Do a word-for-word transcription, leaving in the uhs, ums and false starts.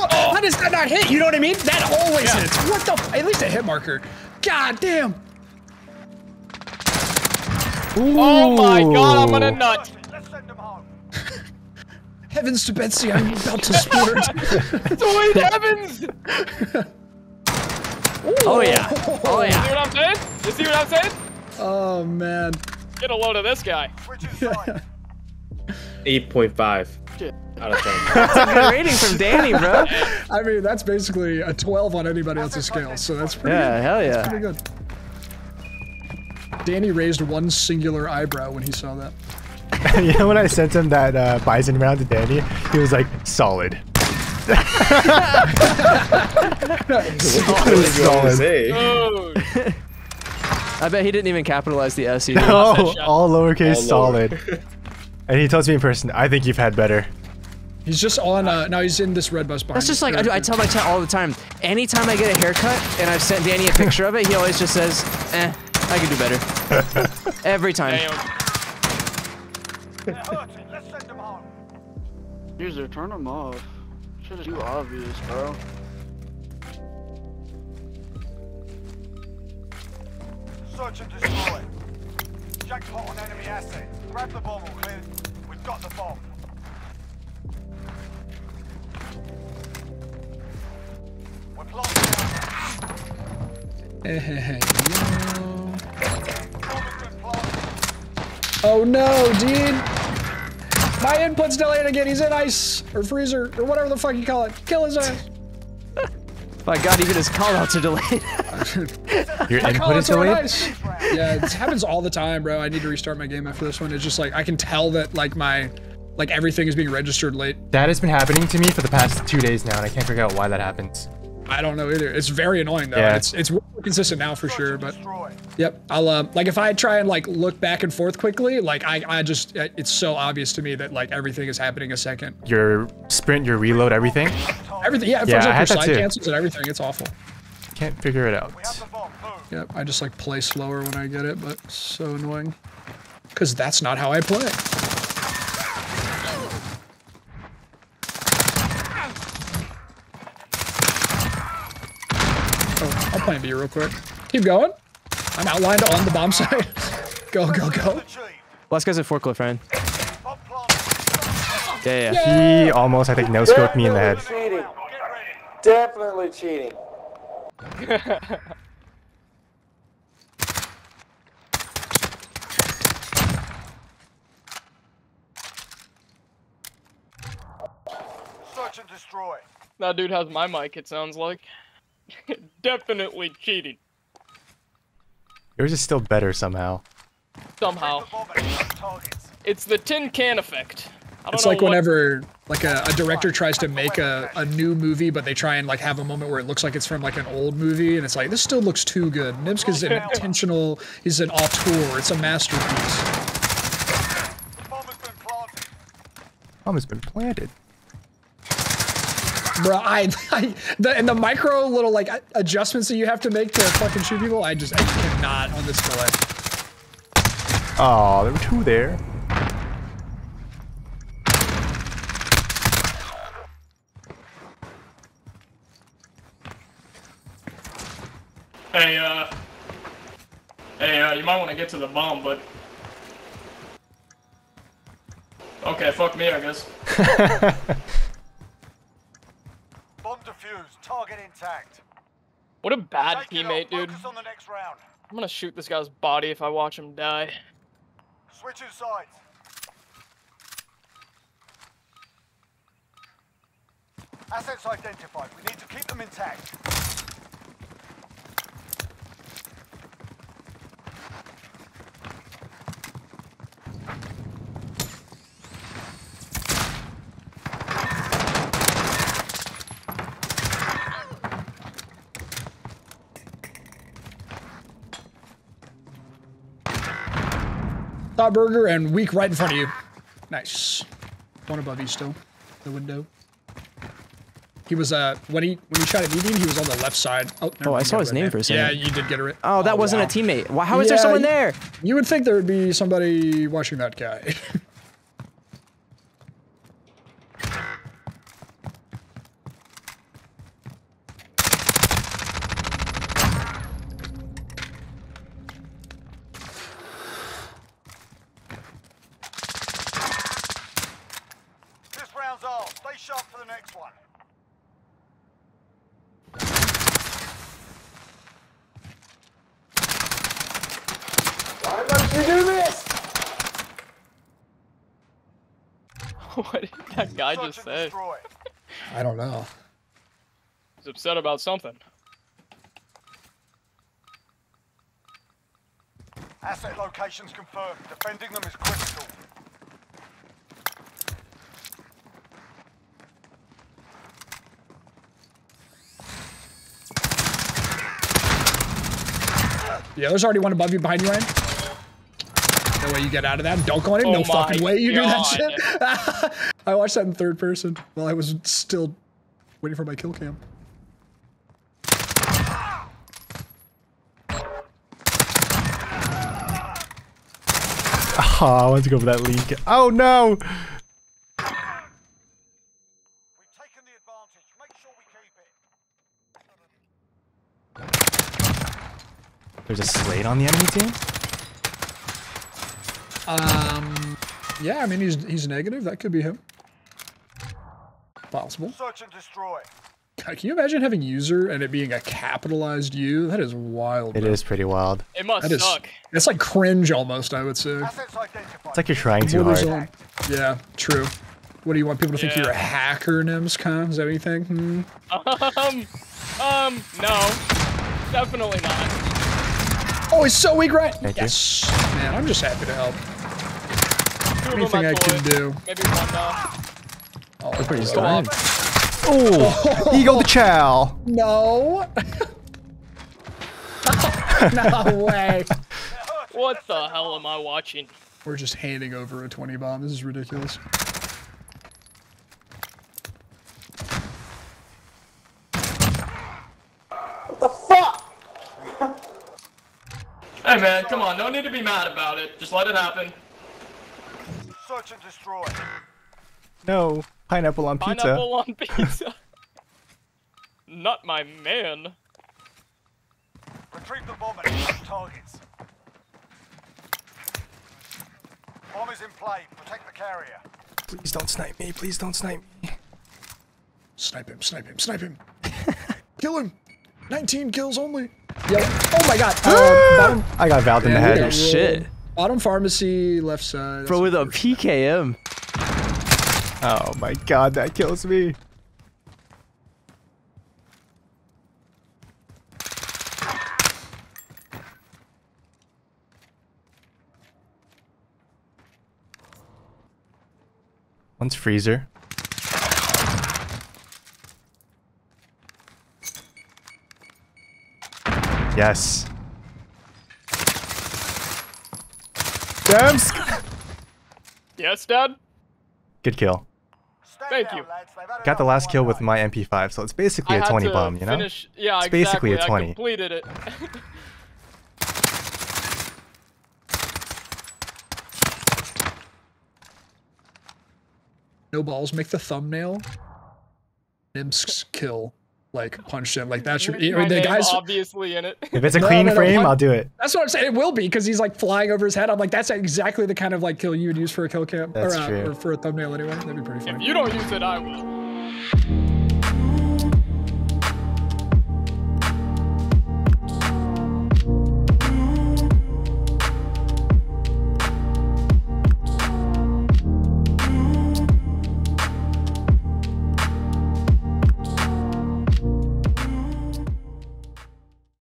oh. How does that not hit? You know what I mean? That always yeah. hits. What the? F at least a hit marker. God damn. Ooh. Oh my God! I'm gonna nut. Let's send him home. Heavens to Betsy! I'm about to splurt. Sweet heavens! Ooh. Oh yeah! Oh yeah! You see what I'm saying? You see what I'm saying? Oh man! Get a load of this guy. eight point five. Out of ten. That's a good rating from Danny, bro. I mean, that's basically a twelve on anybody else's scale, so that's pretty. Yeah, good. Hell yeah. That's pretty good. Danny raised one singular eyebrow when he saw that. You know when I sent him that uh, bison round to Danny, he was like, solid. Solid. Solid. Oh. I bet he didn't even capitalize the S either. No, all lowercase, all solid. Lower. And he tells me in person, I think you've had better. He's just on, uh, now he's in this red bus barn. That's just like, I, do, I tell my chat all the time, anytime I get a haircut and I've sent Danny a picture of it, he always just says, eh, I could do better. Every time. Let's send them on. User, turn them off. Shit is too obvious, bro. Search and destroy. Jackpot on enemy asset. Grab the bomb, we'll clear. We've got the bomb. We're planting. Oh no, dude! My input's delayed again. He's in ice or freezer or whatever the fuck you call it. Kill his ass. By God, even his callouts are delayed. Your input is delayed? Yeah, it happens all the time, bro. I need to restart my game after this one. It's just like, I can tell that like my, like everything is being registered late. That has been happening to me for the past two days now, and I can't figure out why that happens. I don't know either. It's very annoying though. Yeah. It's it's more consistent now for sure, but yep. I'll um, like if I try and like look back and forth quickly, like I I just it's so obvious to me that like everything is happening a second. Your sprint, your reload, everything. Everything. Yeah. It yeah. Like I had that too. Cancels and everything. It's awful. Can't figure it out. Yep. I just like play slower when I get it, but it's so annoying. Cause that's not how I play. I'll plan B real quick. Keep going. I'm outlined on the bomb site. Go, go, go. Last guy's a forklift, Ryan. Yeah, yeah. He almost, I think, no-scoped me in the head. Cheating. Definitely cheating. Search and destroy. That dude has my mic, it sounds like. Definitely cheating. Yours is still better somehow. Somehow. It's the tin can effect. I don't it's know like what... whenever like a, a director tries to make a, a new movie, but they try and like have a moment where it looks like it's from like an old movie, and it's like, this still looks too good. Nemsk is an intentional, he's an auteur, it's a masterpiece. The bomb has been planted. Bomb has been planted. Bro, I, I the, and the micro little like adjustments that you have to make to fucking shoot people, I just I cannot on this delay. Oh, there were two there. Hey, uh, hey, uh, you might want to get to the bomb, but okay, fuck me, I guess. Target intact. What a bad teammate, dude. On the next round. I'm gonna shoot this guy's body if I watch him die. Switching sides. Assets identified. We need to keep them intact. Burger and weak right in front of you. Nice. One above you still. The window. He was uh when he when he shot at me, he was on the left side. Oh, oh I saw his name for a second. Yeah, you did get it. Oh, that oh, wasn't wow. a teammate. Why? How is yeah, there someone there? You would think there would be somebody watching that guy. Stay sharp for the next one. Why must you do this? What did that guy just say? I don't know. He's upset about something. Asset locations confirmed. Defending them is critical. Yeah, there's already one above you, behind you, Ryan. No way you get out of that. Don't go on it. Oh no fucking way you God. do that shit. I watched that in third person while I was still waiting for my kill cam. Oh, I want to go for that lead. Oh no! There's a Slade on the enemy team? Um, yeah, I mean, he's he's negative. That could be him. Possible. Search and destroy. God, can you imagine having user and it being a capitalized U? That is wild. It bro. is pretty wild. It must that suck. Is, it's like cringe almost, I would say. It's like you're trying too hard. On. Yeah, true. What do you want people to yeah. think you're a hacker, Nemsk? Is that anything? Hmm. Um, um, no. Definitely not. Oh, he's so weak, right? Thank yes. You. Man, I'm just happy to help. Two Anything I can do. Maybe one now. Oh, that's pretty strong. Oh, Eagle the Chow. No. No way. What the hell am I watching? We're just handing over a twenty bomb. This is ridiculous. What the fuck? Hey man, come on, no need to be mad about it. Just let it happen. Search and destroy. No, pineapple on pizza. Pineapple on pizza. Not my man. Retrieve the bomb and hit targets. Bomb is in play, protect the carrier. Please don't snipe me, please don't snipe me. Snipe him, snipe him, snipe him. Kill him. nineteen kills only. Yo, oh my god! Uh, bottom, I got Valve in the head. Yeah, shit. Bottom pharmacy, left side. Bro, with a P K M. Oh my god, that kills me. One's freezer. Yes. Nemsk. Yes, Dad. Good kill. Thank you. Got the last kill with my M P five, so it's basically I a twenty bomb, you know? Finish. Yeah, it's exactly. basically a twenty. I completed it. No balls. Make the thumbnail. Nemsk's kill. Like punch him, like that should. Be, the guy's obviously in it. If it's a no, clean no, no, frame, punch, I'll do it. That's what I'm saying. It will be because he's like flying over his head. I'm like, that's exactly the kind of like kill you would use for a kill cam, that's or, uh, true. or for a thumbnail anyway. That'd be pretty funny. If you don't use it, I will.